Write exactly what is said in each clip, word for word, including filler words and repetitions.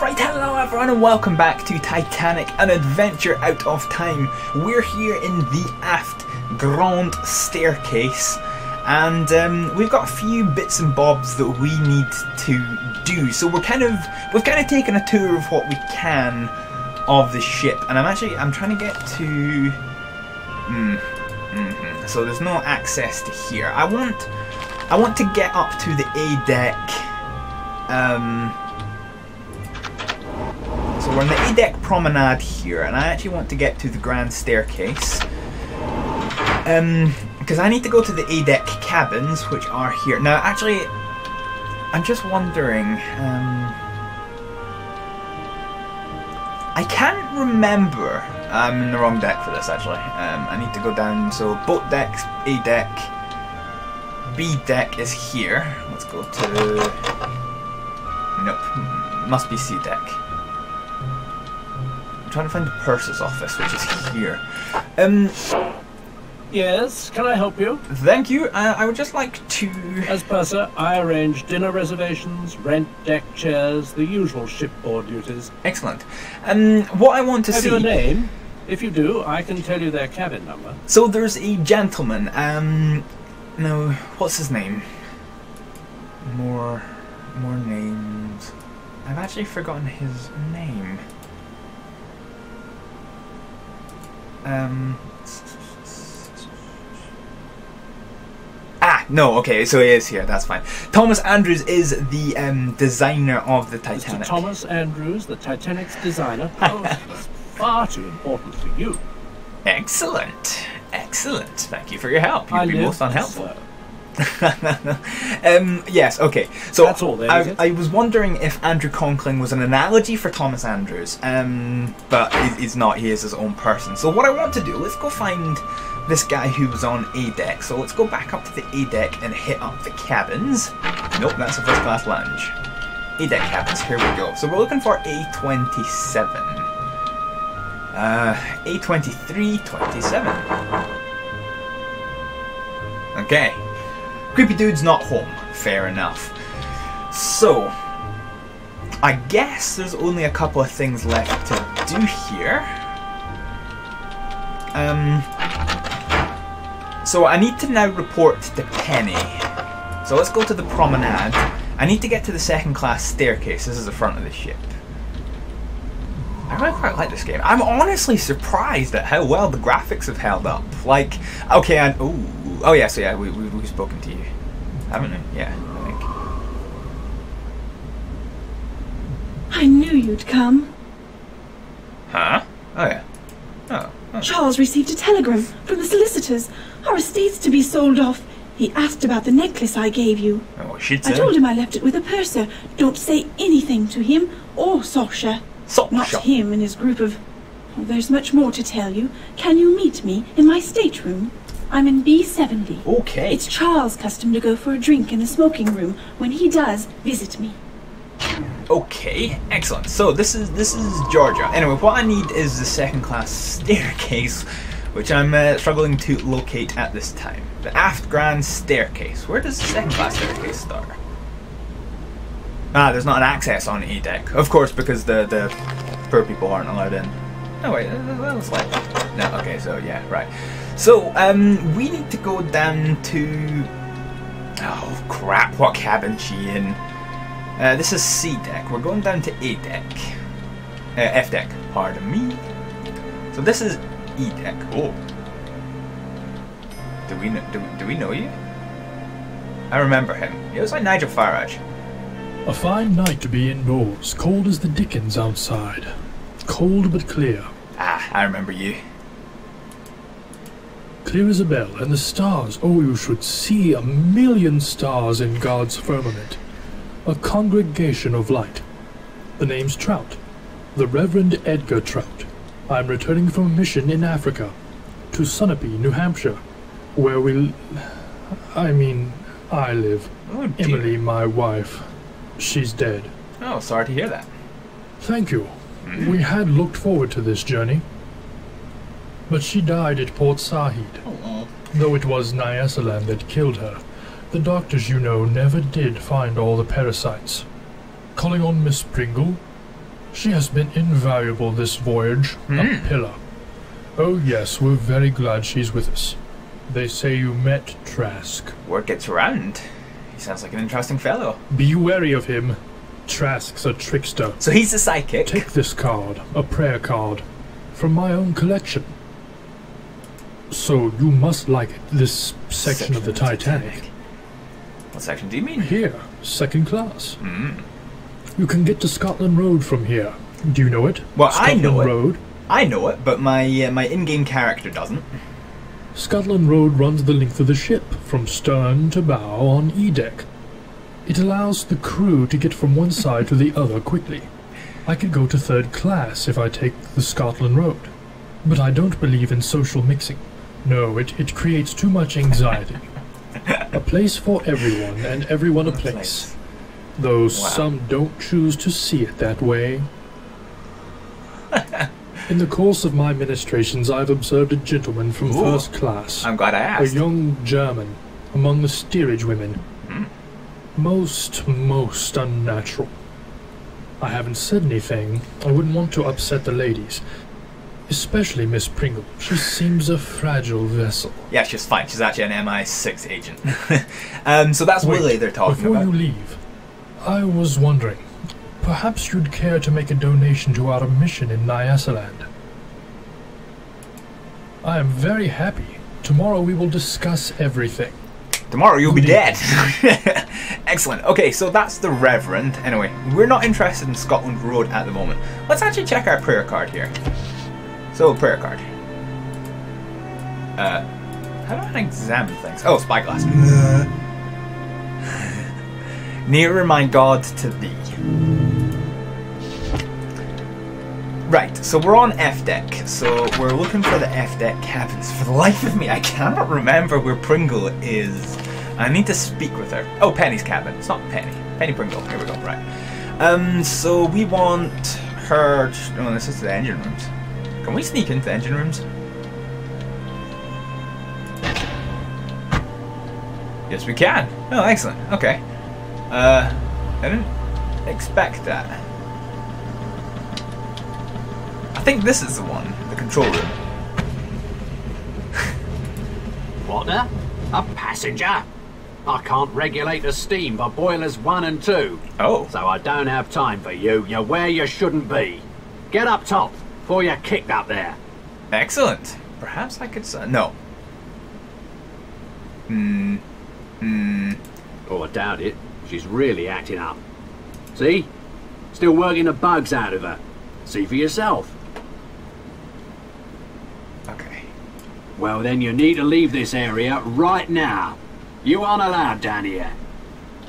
Right, hello everyone and welcome back to Titanic, an adventure out of time. We're here in the aft grand staircase and um, we've got a few bits and bobs that we need to do. So we're kind of, we've kind of taken a tour of what we can of the ship, and I'm actually, I'm trying to get to, mm, mm-hmm. So there's no access to here. I want, I want to get up to the A deck. Um, So we're on the A-deck promenade here, and I actually want to get to the grand staircase. Um, because I need to go to the A-deck cabins, which are here. Now, actually, I'm just wondering, um... I can't remember. I'm in the wrong deck for this, actually. Um, I need to go down, so boat decks, A-deck, B-deck is here. Let's go to... Nope, must be C-deck. I'm trying to find the purser's office, which is here. Um, yes, can I help you? Thank you. Uh, I would just like to... As purser, I arrange dinner reservations, rent deck chairs, the usual shipboard duties. Excellent. Um, what I want to see... Have you a name? If you do, I can tell you their cabin number. So there's a gentleman. Um, no, what's his name? More, more names. I've actually forgotten his name. Um, ah, no, okay, so he is here, that's fine. Thomas Andrews is the um, designer of the Titanic. Mister Thomas Andrews, the Titanic's designer. Oh, that's far too important for you. Excellent, excellent. Thank you for your help. You'd I be most unhelpful. um, yes, okay. So that's all there, I, I was wondering if Andrew Conkling was an analogy for Thomas Andrews, um, but he's not. He is his own person. So what I want to do, let's go find this guy who was on A deck. So let's go back up to the A deck and hit up the cabins. Nope, that's a first class lounge. A deck cabins. Here we go. So we're looking for A twenty-seven, uh, A twenty-three twenty-seven. Okay. Creepy dude's not home. Fair enough. So, I guess there's only a couple of things left to do here. Um, so I need to now report to Penny. So let's go to the promenade. I need to get to the second class staircase. This is the front of the ship. I really quite like this game. I'm honestly surprised at how well the graphics have held up. Like, okay, and ooh. Oh yeah, so yeah, we, we, we've spoken to you, haven't we? Yeah, I think. I knew you'd come. Huh? Oh yeah. Oh, oh. Charles received a telegram from the solicitors. Our estate's to be sold off. He asked about the necklace I gave you. Oh, shit. I told him I left it with a purser. Don't say anything to him or Sasha. Sasha. Not him and his group of... Oh, there's much more to tell you. Can you meet me in my stateroom? I'm in B seventy. Okay. It's Charles' custom to go for a drink in the smoking room. When he does, visit me. Okay, excellent. So this is this is Georgia. Anyway, what I need is the second class staircase, which I'm uh, struggling to locate at this time. The aft grand staircase. Where does the second class staircase start? Ah, there's not an access on A deck, of course, because the the poor people aren't allowed in. No, wait, that was like no. Okay, so yeah, right. So, um, we need to go down to... Oh, crap, what cabin's she in? Uh, this is C deck. We're going down to A deck. Uh, F deck, pardon me. So this is E deck. Oh. Do we, know, do, do we know you? I remember him. He was like Nigel Farage. A fine night to be indoors, cold as the dickens outside. Cold but clear. Ah, I remember you. Clear as a bell, and the stars, oh, you should see a million stars in God's firmament. A congregation of light. The name's Trout. The Reverend Edgar Trout. I'm returning from a mission in Africa, to Sunapee, New Hampshire, where we... I mean, I live. Oh, Emily, my wife. She's dead. Oh, sorry to hear that. Thank you. We had looked forward to this journey. But she died at Port Said. Though it was Nyasaland that killed her, the doctors, you know, never did find all the parasites. Calling on Miss Pringle, She has been invaluable this voyage, mm. a pillar. Oh yes, we're very glad she's with us. They say you met Trask. Word gets around. He sounds like an interesting fellow. Be wary of him. Trask's a trickster. So he's a psychic. Take this card, a prayer card, from my own collection. So you must like it, this section, section of the Titanic. Titanic. What section do you mean? Here, second class. Mm. You can get to Scotland Road from here. Do you know it? Well, Scotland I know it. Road. I know it, but my uh, my in-game character doesn't. Scotland Road runs the length of the ship, from stern to bow on E-deck. It allows the crew to get from one side to the other quickly. I could go to third class if I take the Scotland Road. But I don't believe in social mixing. No, it, it creates too much anxiety. A place for everyone, and everyone a place. Though wow. some don't choose to see it that way. In the course of my ministrations, I've observed a gentleman from Ooh, first class. I'm glad I asked. A young German, among the steerage women. Hmm? Most, most unnatural. I haven't said anything. I wouldn't want to upset the ladies. Especially Miss Pringle. She seems a fragile vessel. Yeah, she's fine. She's actually an M I six agent. um, so that's Wait, Willie they're talking about. Before you leave, I was wondering... Perhaps you'd care to make a donation to our mission in Nyasaland. I am very happy. Tomorrow we will discuss everything. Tomorrow you'll be dead. Excellent. Okay, so that's the Reverend. Anyway, we're not interested in Scotland Road at the moment. Let's actually check our prayer card here. So, prayer card. Uh, how do I examine things? Oh, spyglass. Nearer my God to thee. Right, so we're on F-deck, so we're looking for the F-deck cabins. For the life of me, I cannot remember where Pringle is. I need to speak with her. Oh, Penny's cabin. It's not Penny. Penny Pringle. Here we go, right. Um, so we want her... Oh, this is the engine rooms. Can we sneak into the engine rooms? Yes, we can. Oh, excellent. Okay. Uh, I didn't expect that. I think this is the one, the control room. What now? A passenger? I can't regulate the steam for boilers one and two. Oh. So I don't have time for you. You're where you shouldn't be. Get up top before you're kicked up there. Excellent. Perhaps I could... No. Hmm. Hmm. Oh, I doubt it. She's really acting up. See? Still working the bugs out of her. See for yourself. Well, then you need to leave this area right now. You aren't allowed down here.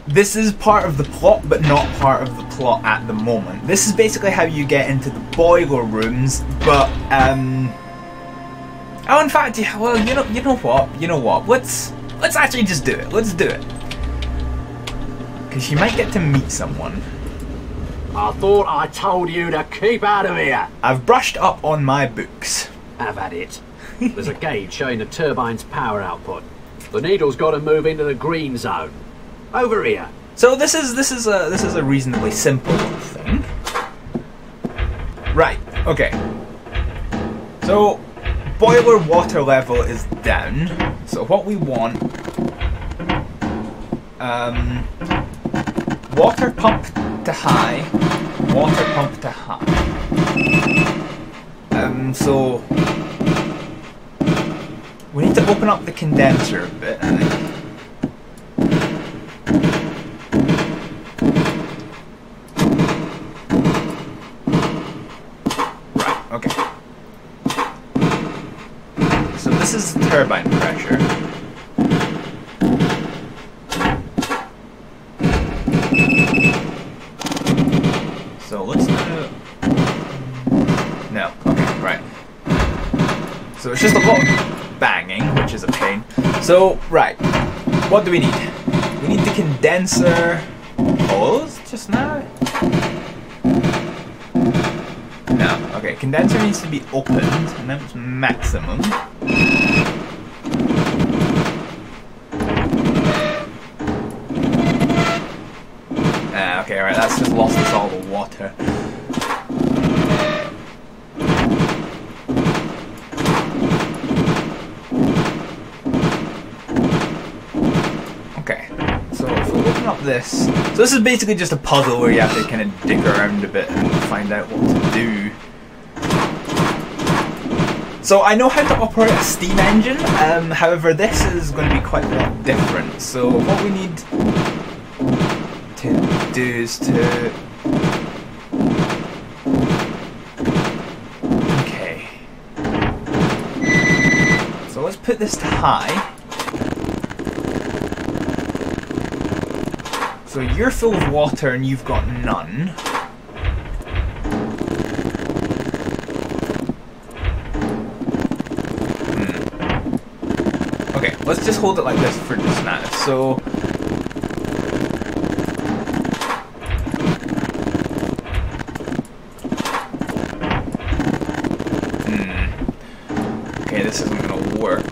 This is part of the plot, but not part of the plot at the moment. This is basically how you get into the boiler rooms, but, um... Oh, in fact, yeah, well, you know, you know what? You know what? Let's, let's actually just do it. Let's do it. Because you might get to meet someone. I thought I told you to keep out of here. I've brushed up on my books. Have at it. There's a gauge showing the turbine's power output. The needle's got to move into the green zone. Over here. So this is this is a this is a reasonably simple thing. Right. Okay. So boiler water level is down. So what we want, um, water pump to high, water pump to high. Um. So. We need to open up the condenser a bit, I think. Right, okay. So this is turbine pressure. So let's do... No, okay, right. So it's just a lot. Banging, which is a pain. So, right, what do we need? We need the condenser closed just now? No, okay, condenser needs to be opened, and that's maximum. Ah, okay, alright, that's just lost us all the water. up this. So this is basically just a puzzle where you have to kind of dig around a bit and find out what to do. So I know how to operate a steam engine, um, however this is going to be quite a bit different. So what we need to do is to... Okay. So let's put this to high. So you're full of water and you've got none. Hmm. Okay, let's just hold it like this for just now. So hmm. Okay, this isn't gonna work.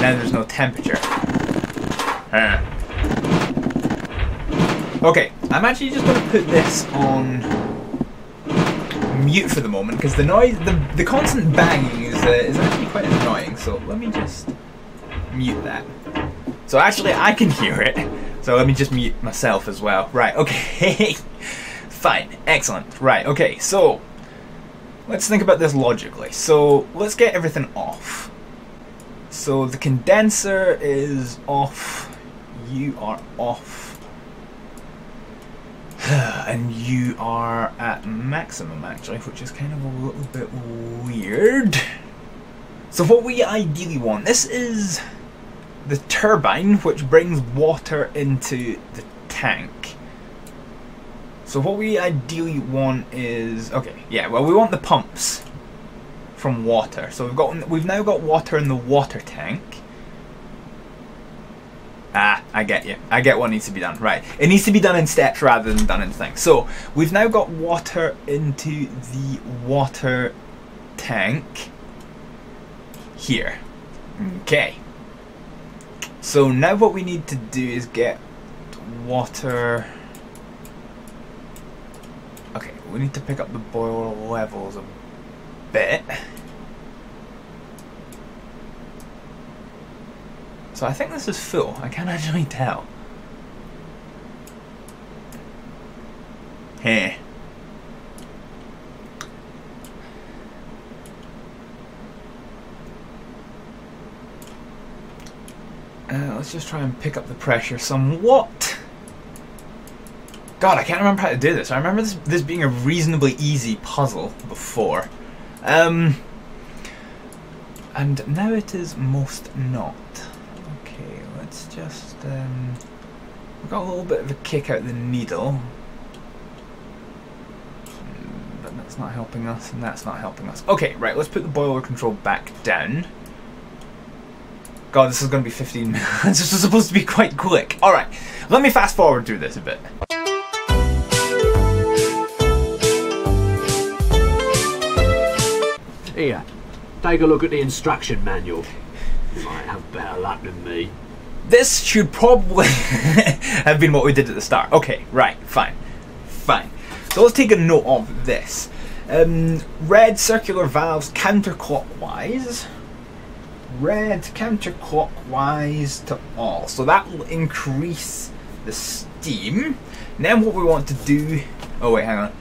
Now there's no temperature. Huh. Okay, I'm actually just going to put this on mute for the moment because the noise, the the constant banging is uh, is actually quite annoying. So let me just mute that. So actually, I can hear it. So let me just mute myself as well. Right. Okay. Fine. Excellent. Right. Okay. So let's think about this logically. So let's get everything off. So the condenser is off, you are off, and you are at maximum actually, which is kind of a little bit weird. So what we ideally want, this is the turbine which brings water into the tank. So what we ideally want is, okay, yeah, well we want the pumps. From water, so we've got we've now got water in the water tank. Ah, I get you. I get what needs to be done. Right, it needs to be done in steps rather than done in things. So we've now got water into the water tank here. Okay. So now what we need to do is get water. Okay, we need to pick up the boiler levels a bit. So I think this is full. I can't actually tell. Here. Uh, let's just try and pick up the pressure somewhat. God, I can't remember how to do this. I remember this, this being a reasonably easy puzzle before. Um, and now it is most not. Okay, let's just, um, we got a little bit of a kick out the needle. But that's not helping us, and that's not helping us. Okay, right, let's put the boiler control back down. God, this is going to be fifteen minutes. This was supposed to be quite quick. Alright, let me fast forward through this a bit. Here, take a look at the instruction manual. You might have better luck than me. This should probably have been what we did at the start. Okay, right, fine, fine. So let's take a note of this. Um, red circular valves counterclockwise. Red counterclockwise to all. So that will increase the steam. Then what we want to do... Oh wait, hang on.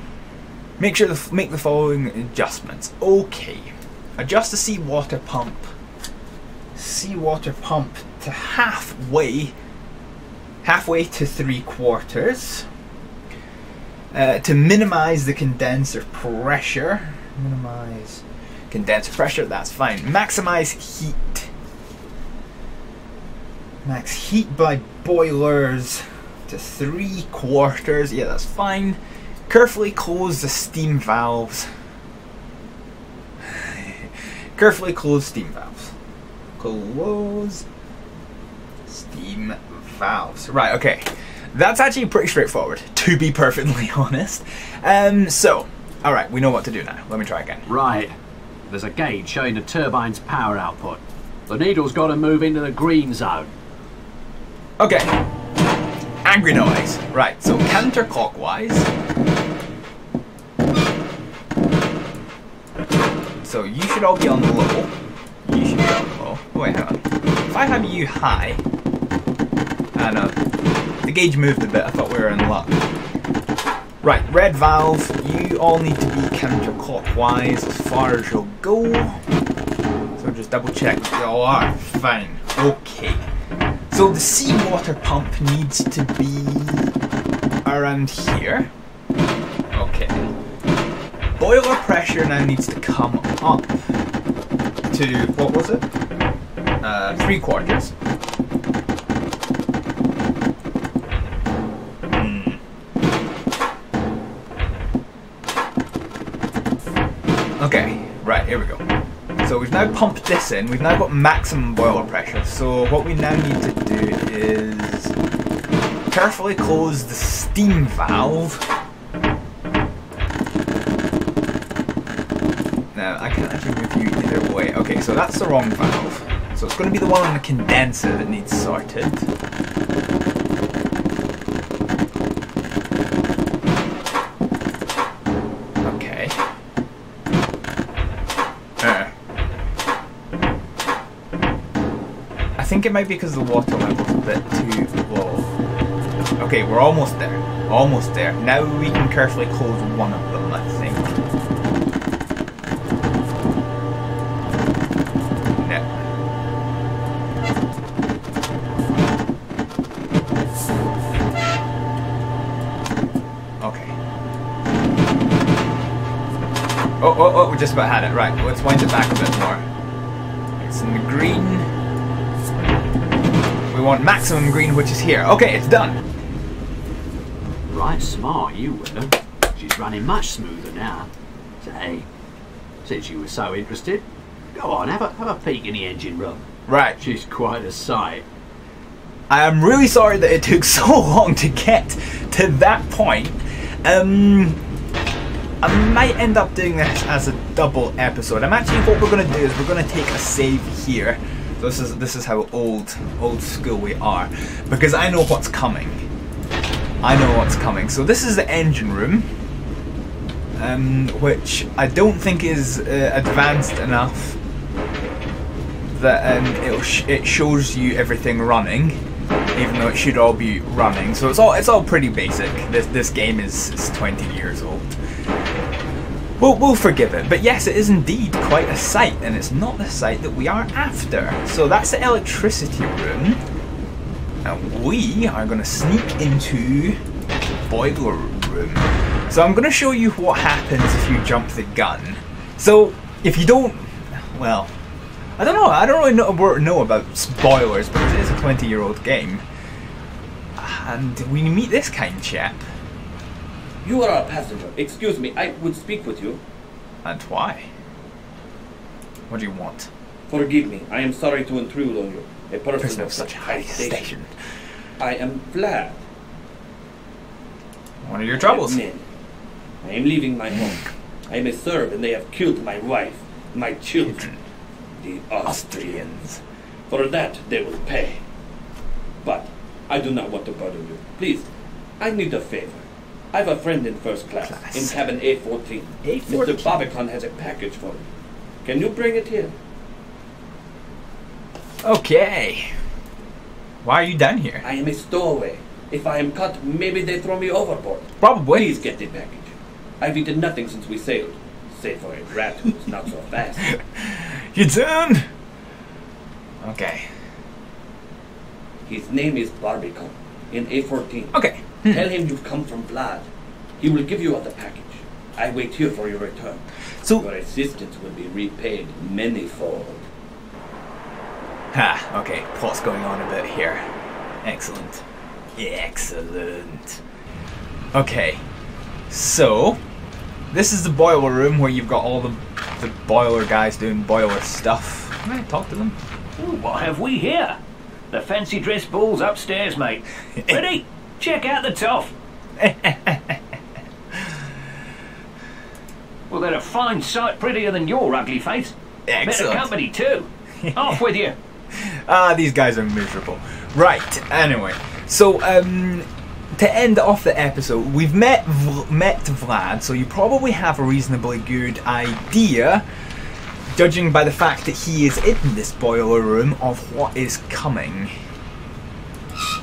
Make sure to make the following adjustments. Okay, adjust the seawater pump. Seawater pump to halfway, halfway to three quarters. Uh, to minimize the condenser pressure. Minimize condenser pressure. That's fine. Maximize heat. Max heat by boilers to three quarters. Yeah, that's fine. Carefully close the steam valves. Carefully close steam valves. Close steam valves. Right, okay. That's actually pretty straightforward, to be perfectly honest. Um, so, alright, we know what to do now. Let me try again. Right. There's a gauge showing the turbine's power output. The needle's got to move into the green zone. Okay. Angry noise. Right, so counterclockwise. So you should all be on the low. You should be on the low. Oh, wait, hang on. If I have you high... I don't know. The gauge moved a bit. I thought we were in luck. Right, red valve. You all need to be counterclockwise as far as you'll go. So just double check that you all are. Fine. Okay. So the seawater pump needs to be around here. Okay. Boiler pressure now needs to come up to, what was it? Uh, three quarters. Mm. Okay, right, here we go. So we've now pumped this in, we've now got maximum boiler pressure. So what we now need to do is carefully close the steam valve. Now, I can't actually move you either way. Okay, so that's the wrong valve. So it's going to be the one on the condenser that needs sorted. Okay. Uh. I think it might be because the water level's a bit too low. Okay, we're almost there. Almost there. Now we can carefully close one of them, I think. Oh, oh, oh, we just about had it. Right, let's wind it back a bit more. It's in the green. We want maximum green, which is here. Okay, it's done. Right smart, you were. She's running much smoother now. So, hey, since you were so interested, go on, have a, have a peek in the engine room. Right. She's quite a sight. I am really sorry that it took so long to get to that point. Um... I might end up doing this as a double episode. I'm actually, what we're going to do is we're going to take a save here. So this is this is how old old school we are, because I know what's coming. I know what's coming. So this is the engine room, um, which I don't think is uh, advanced enough that um, it'll sh it shows you everything running, even though it should all be running. So it's all it's all pretty basic. This this game is, is twenty years old. We'll, we'll forgive it, but yes, it is indeed quite a sight, and it's not the sight that we are after. So that's the electricity room, and we are going to sneak into the boiler room. So I'm going to show you what happens if you jump the gun. So if you don't, well, I don't know, I don't really know, know about spoilers, because it is a twenty year old game, and we meet this kind chap. You are our passenger. Excuse me, I would speak with you. And why? What do you want? Forgive me, I am sorry to intrude on you. A person, person of, of such high station. station. I am Vlad. What are your troubles? Men. I am leaving my home. I am a serf, and they have killed my wife, my children, the Austrians. Austrians. For that, they will pay. But I do not want to burden you. Please, I need a favor. I have a friend in first class, class. in cabin A fourteen. A fourteen. Mister Barbican has a package for me. Can you bring it here? Okay. Why are you down here? I am a stowaway. If I am caught, maybe they throw me overboard. Probably. Please get the package. I've eaten nothing since we sailed, save for a rat who's not so fast. You down? Okay. His name is Barbican in A fourteen. Okay. Hmm. Tell him you've come from Vlad. He will give you all the package. I wait here for your return. So your assistance will be repaid manyfold. Ha, okay, plot's going on a bit here. Excellent. Excellent. Okay, so this is the boiler room where you've got all the, the boiler guys doing boiler stuff. Can I talk to them? Ooh, what have we here? The fancy dress ball's upstairs, mate. Ready? Check out the toff. Well, they're a fine sight prettier than your ugly face. Excellent. Better company too. Off with you. Ah, these guys are miserable. Right, anyway. So, um, to end off the episode, we've met, met Vlad, so you probably have a reasonably good idea judging by the fact that he is in this boiler room of what is coming.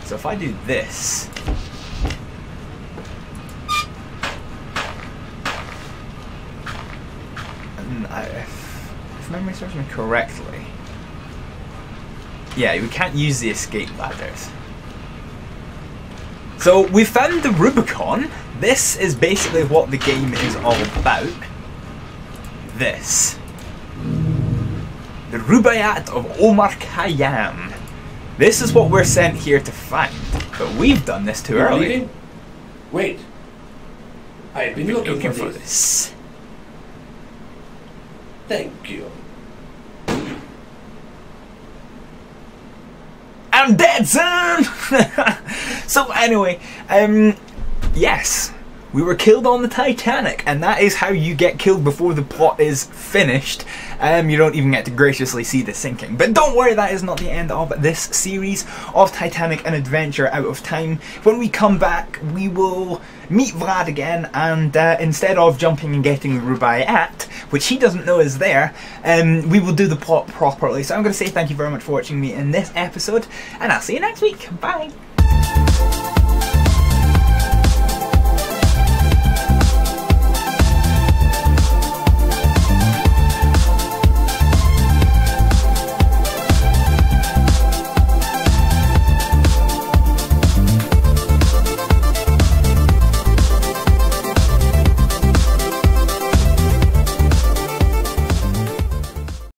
So if I do this... And I, if, if memory serves me correctly... Yeah, we can't use the escape ladders. So we found the Rubicon. This is basically what the game is all about. This. The Rubaiyat of Omar Khayyam. This is what we're sent here to find. But we've done this too You're early. Leaving? Wait. I've been, been looking, looking for, for this. this. Thank you. I'm dead, son! So anyway, um, yes. We were killed on the Titanic, and that is how you get killed before the plot is finished. Um, you don't even get to graciously see the sinking. But don't worry, that is not the end of this series of Titanic: An Adventure Out of Time. When we come back, we will meet Vlad again, and uh, instead of jumping and getting the Rubaiyat, which he doesn't know is there, um, we will do the plot properly. So I'm going to say thank you very much for watching me in this episode, and I'll see you next week. Bye!